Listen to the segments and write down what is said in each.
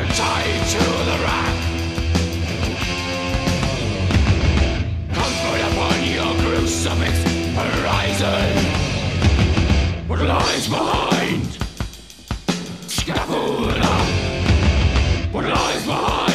Tied to the rack. comics horizon. What lies behind? Scaffold up. What lies behind?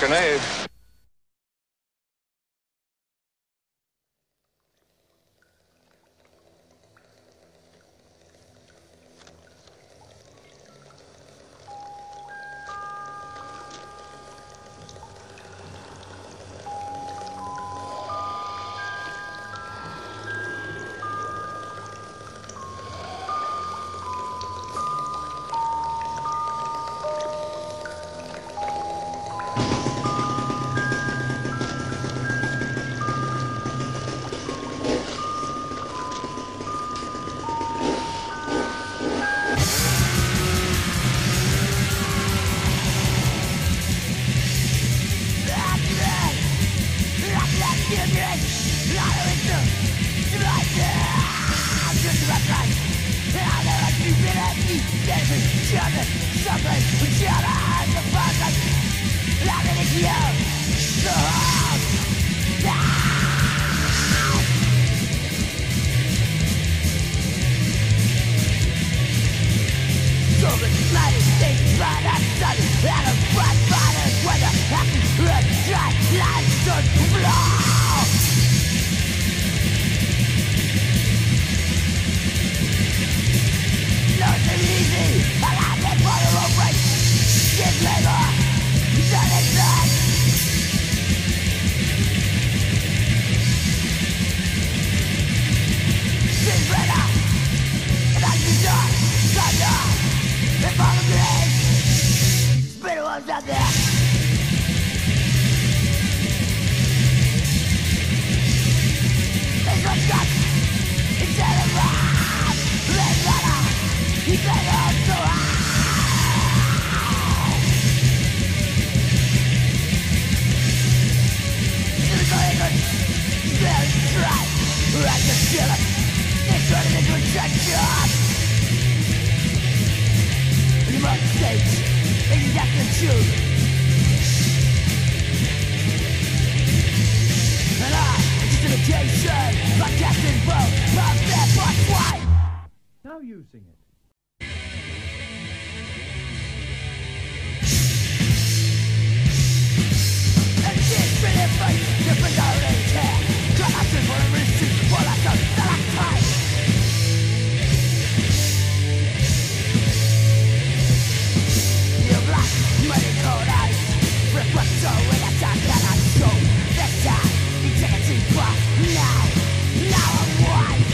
Grenade. You must state exactly true. And I, justification, my captain vote, I'm there, but why? Now you sing it. And this really face, the bizarre care. Collapsing for a receipt, for lack of select time. Many cold eyes, reflect so in a time that I show. This time, you take a deep breath. Now I'm wise.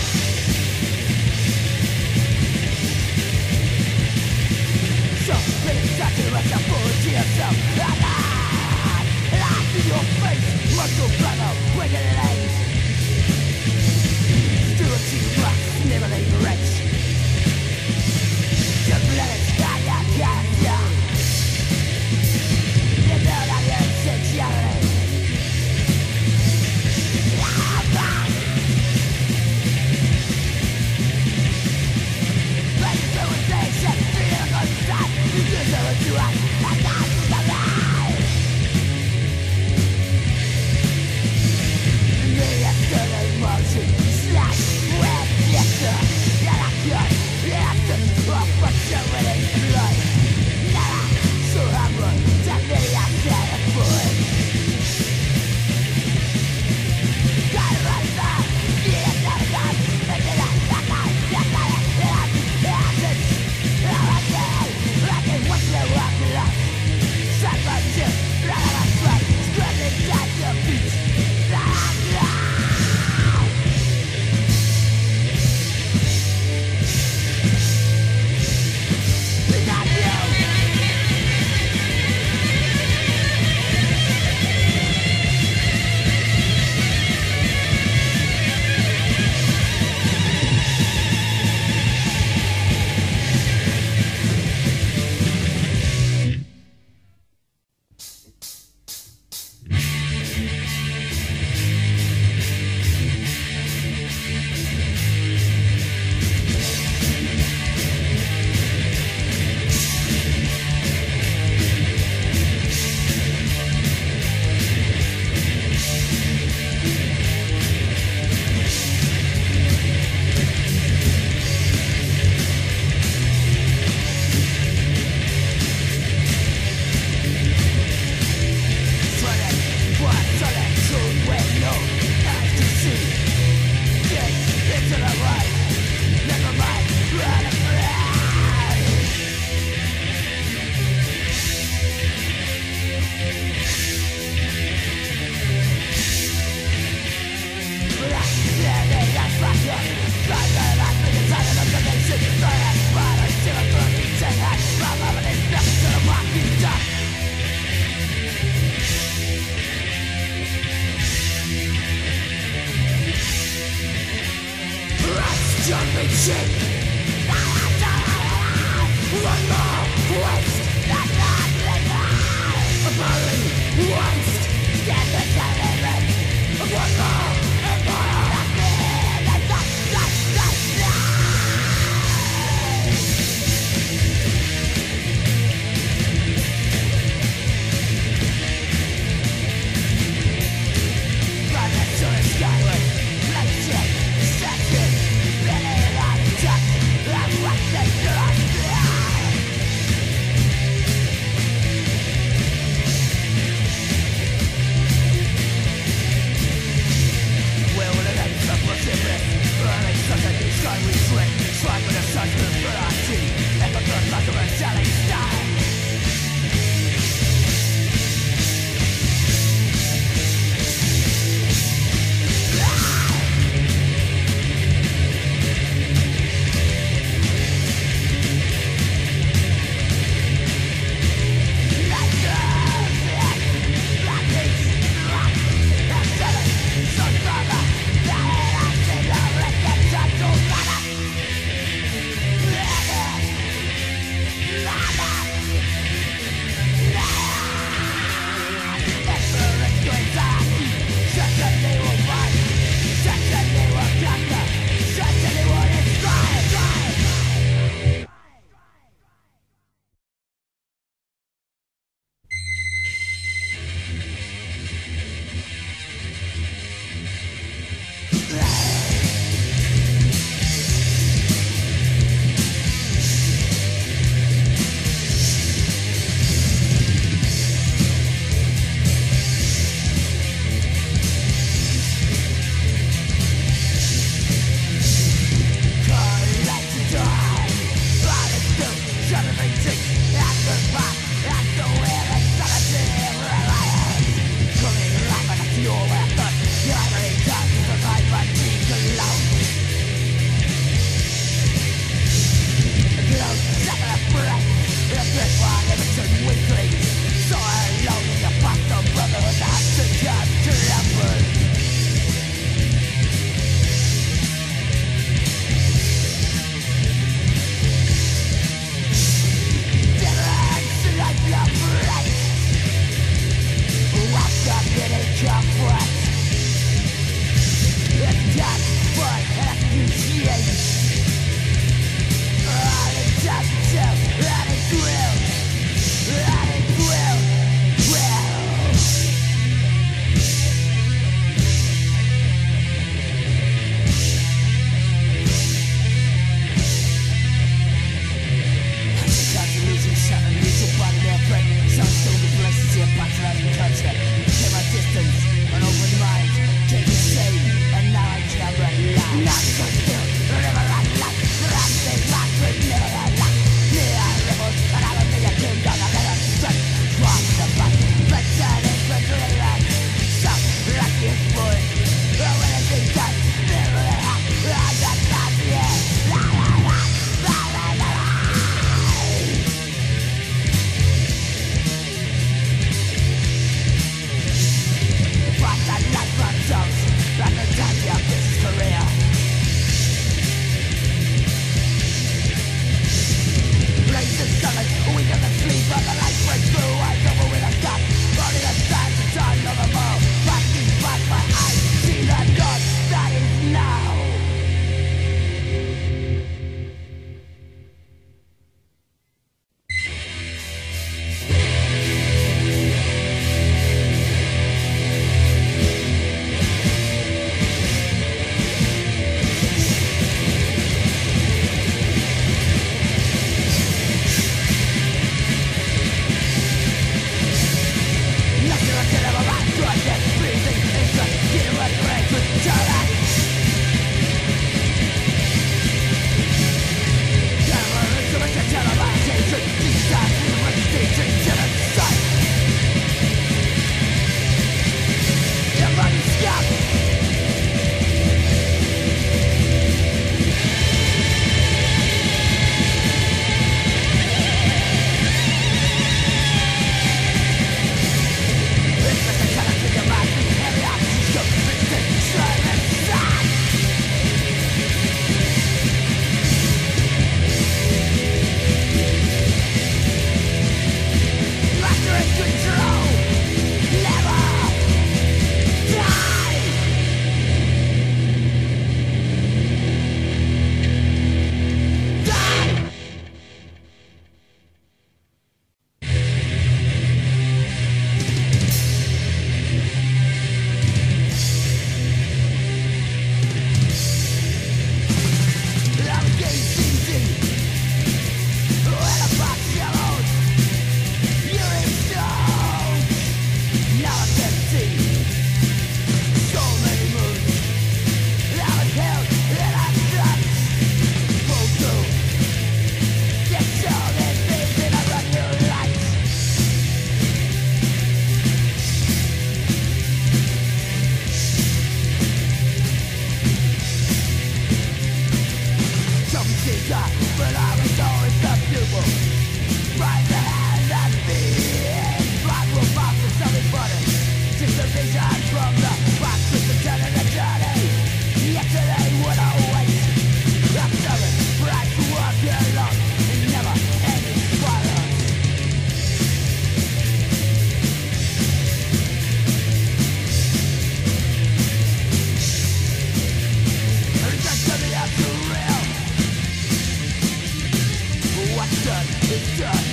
Give it that,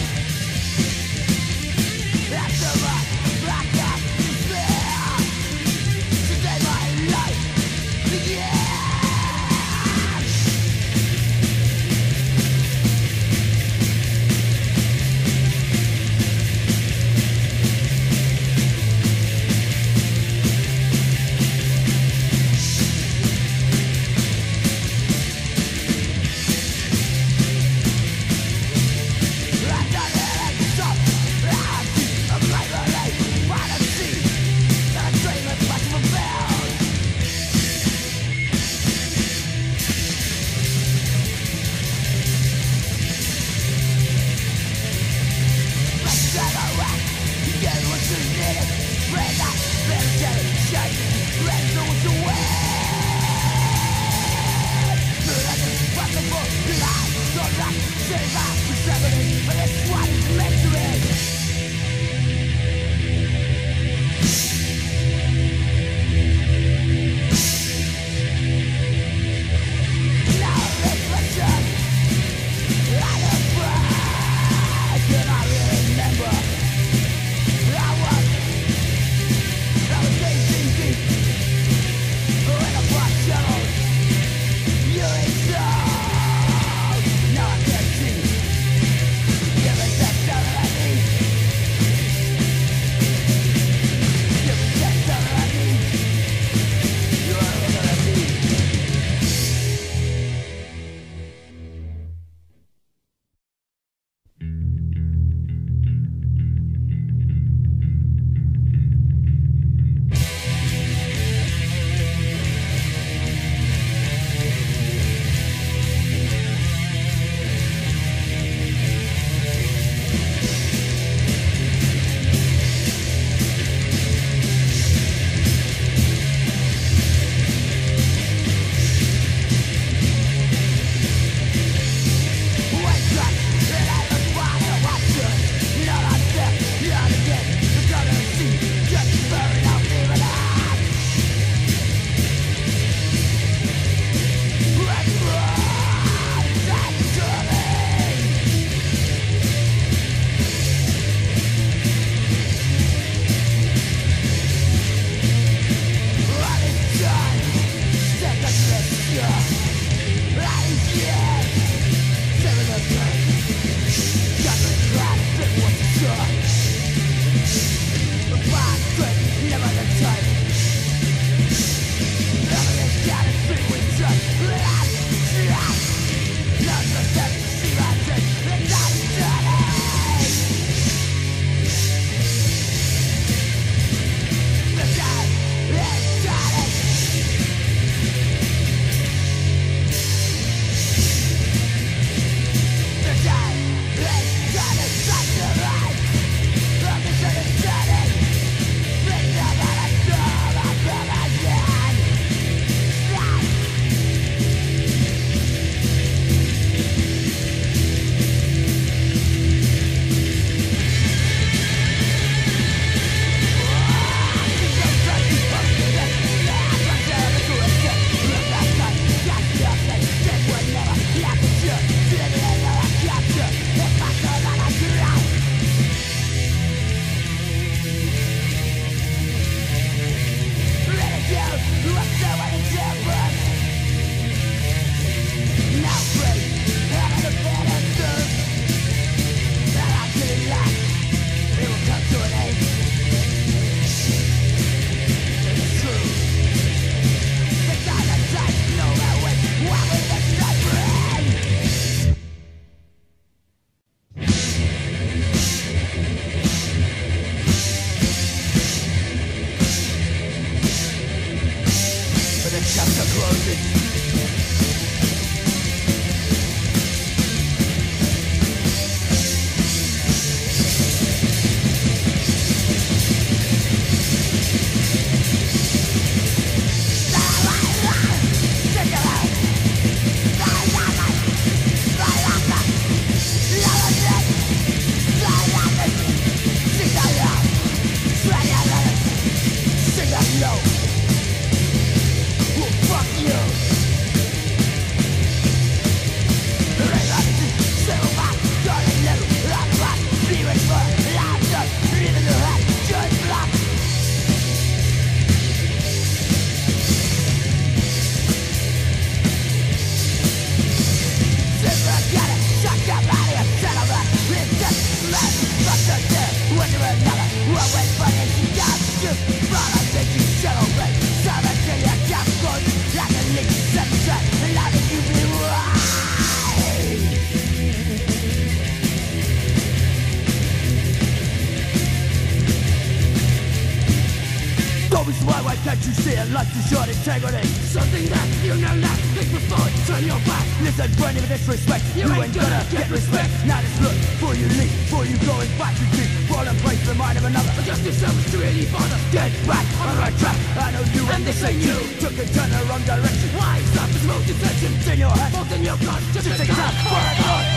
always why, can't you see it? Life is short integrity, something that you know not. Think before you turn your back. Listen, brain of disrespect, you ain't gonna get respect. Now just look, before you leave, before you going back, you keep falling place in the mind of another. Adjust yourself to any father. Get back on the right track. I know you and this ain't you. Took a turn the wrong direction. Why stop this mode intention? It's in your head, both in your gun. Just take that for a gun.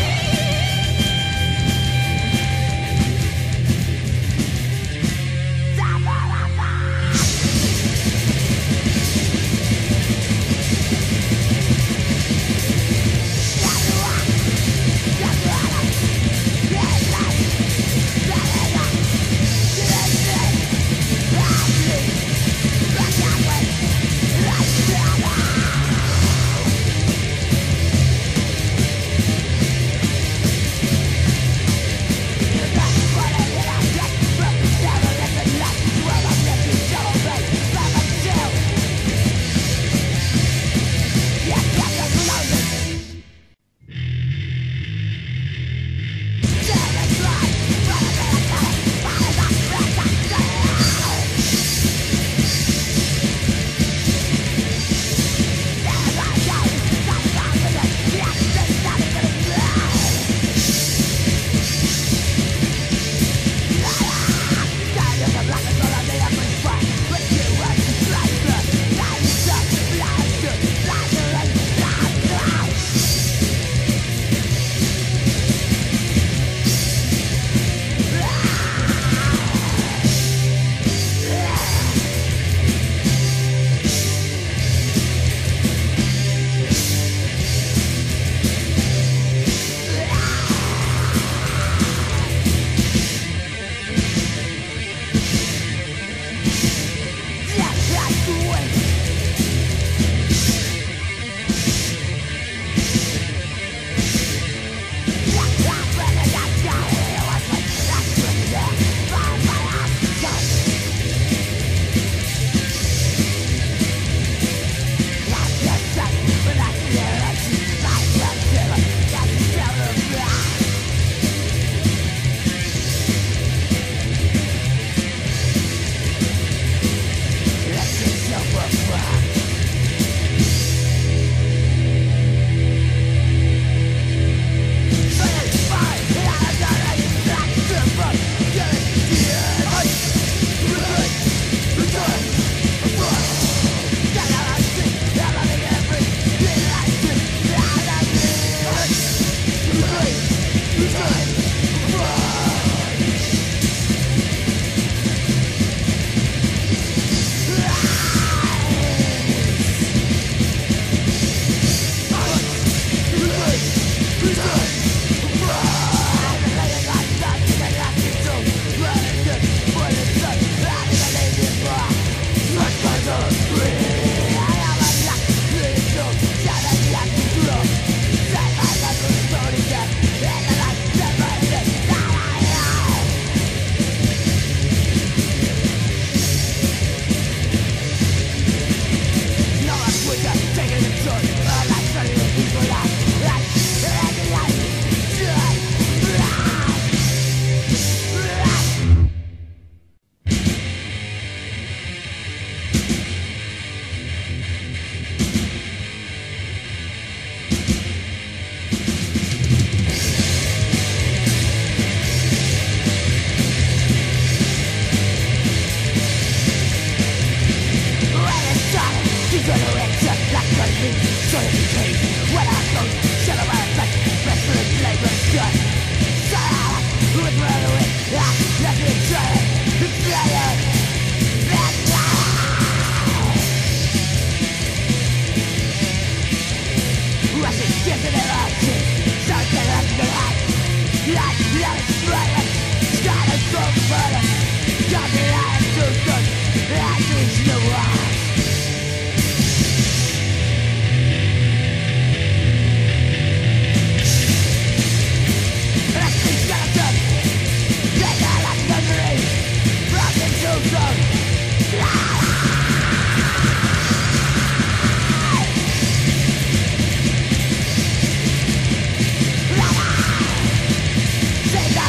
Say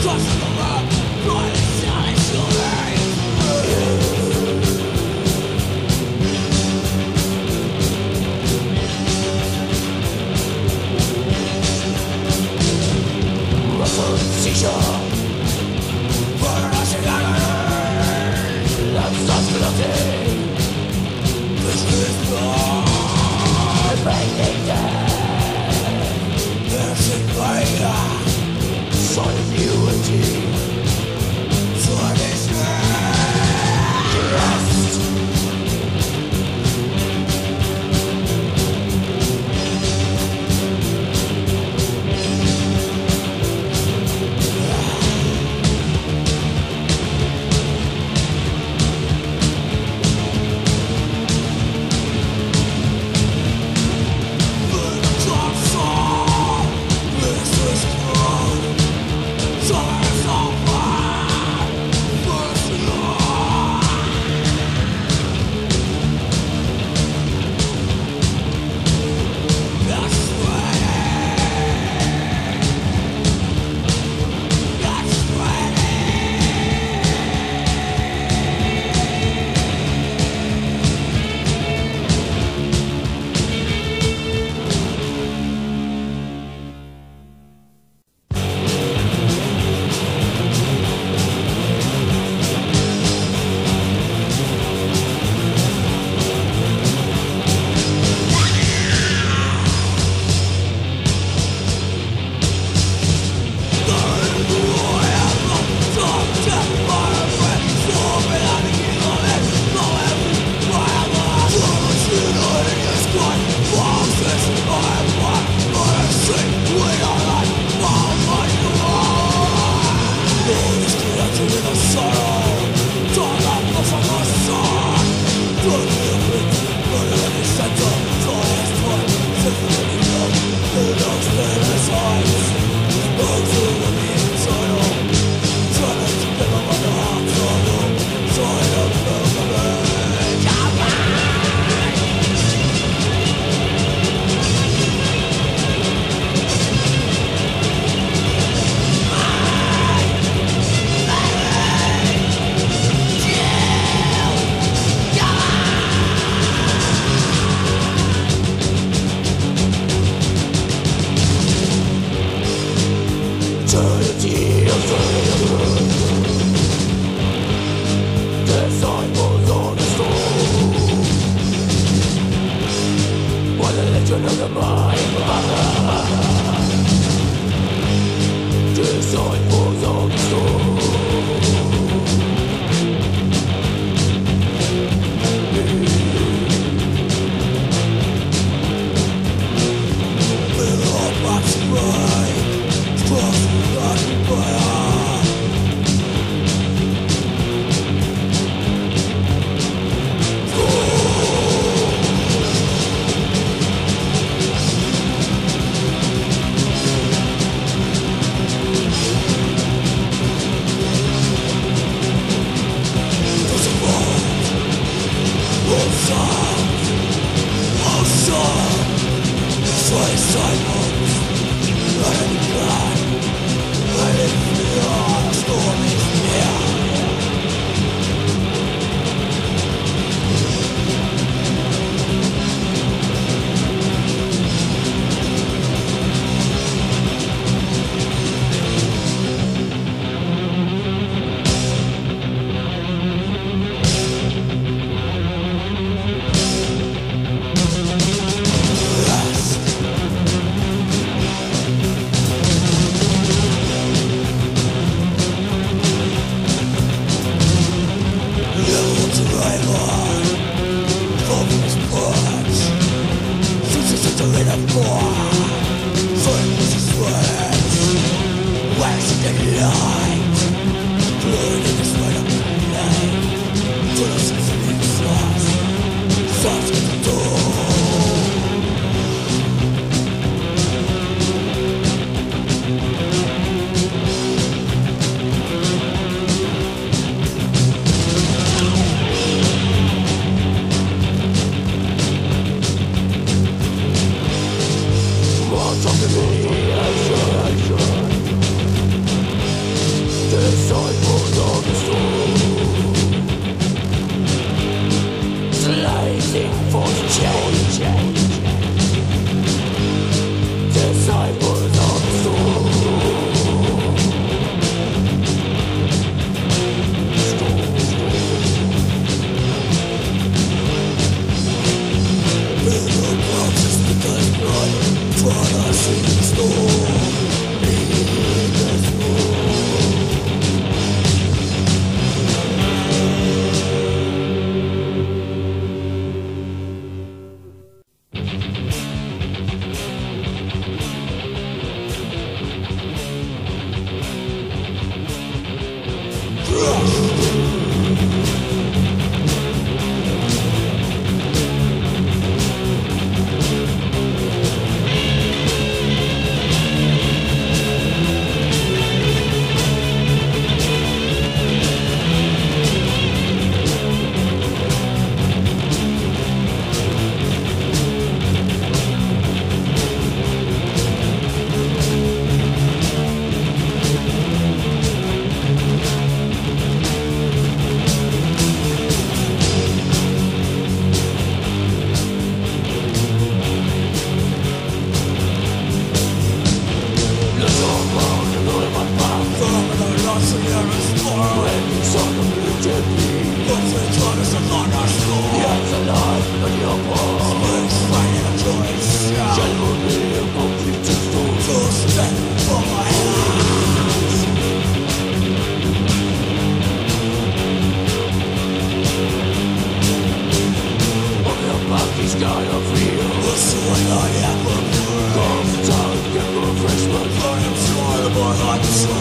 Talk to me, I should.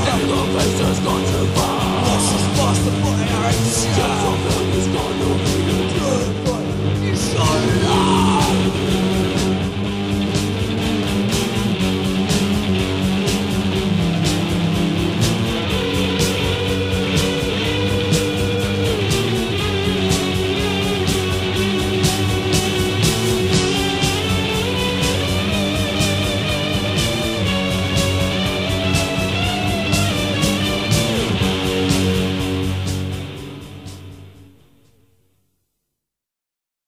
Never faces gone too far. Lost is past the point.